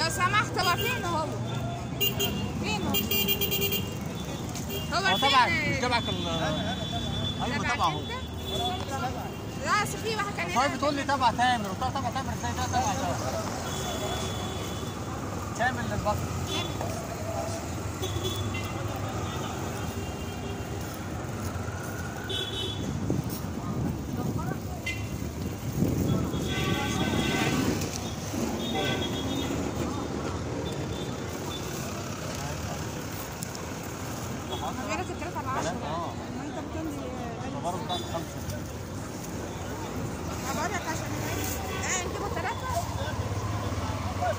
لو سمحت هو فين هو؟ هو تبعك مش تبعك ال ايوه تبعه هو. لا اصل في واحد كان طيب بتقول لي تبع تامر، قلت لها تبع تامر ازاي؟ ده تبع تامر للبطل.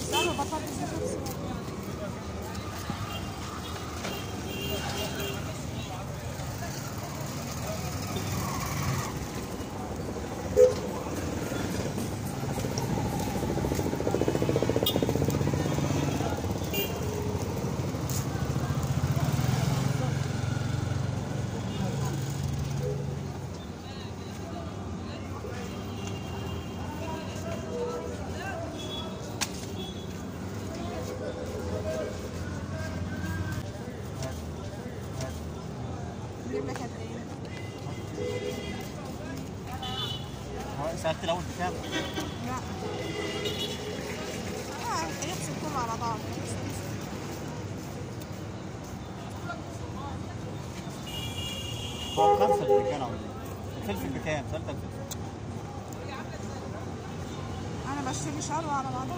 salve, salve, salve. سألت الأول بكام؟ لا يحسب كله على بعض. هو بخمسة اللي كان عندي. الفلفل بكام؟ سألت الفلفل. أنا بشتري شعره على بعضه.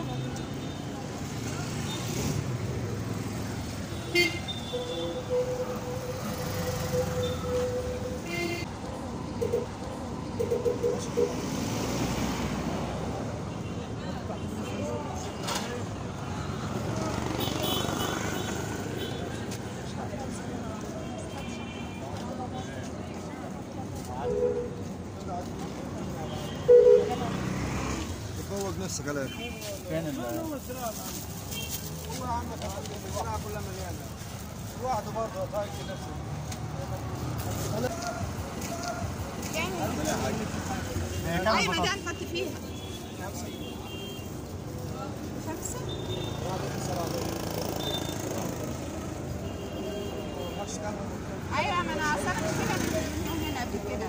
تفوق نفسك عليه. فين هو عندك كلها مليانه لوحده برضه ضايق نفسه. أي مكان حط فيها؟ خمسة. أيوة ما أنا صارت كده من هنا قبل كده.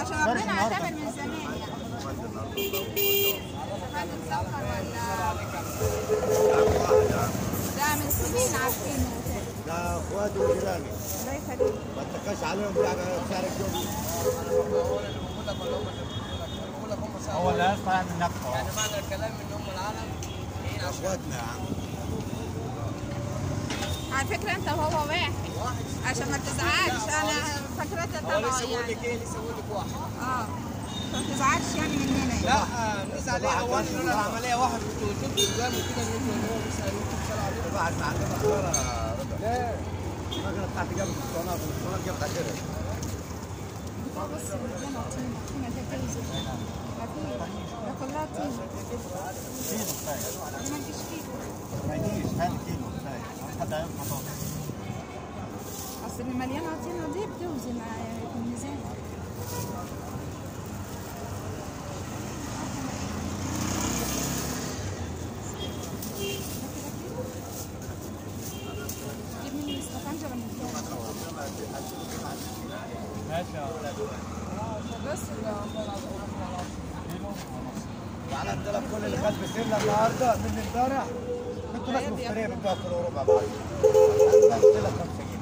عشان ربنا اعتبر من زمان يعني. هنتسكر ولا؟ ده من سنين عارفينه. ده اخواتي وجيراني. الله يخليك. ما اتكاش عليهم بسعر الجمله. هو اللي طالع من نفسه. يعني معنى الكلام ان هم العالم جايين اخواتنا يا عم. على فكره انت وهو واحد عشان ما تزعلش. انا فاكرتها طبعا يعني. هو لسه بقول لك ايه؟ لسه بقول لك واحد. ما تزعلش يعني مننا يعني. لا نزعل ليه؟ هو انا العمليه واحد كنت قلت لكم قدام وكده ان هو بيسالوك بتسال عليكم. واحد معلمه اخبارها. ليه؟ المكنة بتاعتي جابت الصنارة جابت آخرها. بس مليانة طينة، طينة ده جايزة. ده كلها طينة. كيلو كفاية. ما تجيش كيلو. ما يجيش، هات كيلو كفاية. حتى عيب بطاطس. أصل اللي مليانة طينة دي بتوزن في الميزان. وعلى الدلف كل اللي خد بسلة النهارده من امبارح كنتوا ناس مفترية بتبيع كيلو وربع بعد. الدلف 5 جنيه.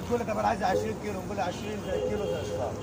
تقول لك أنا عايز 20 كيلو، نقول 20 كيلو زي الشراء.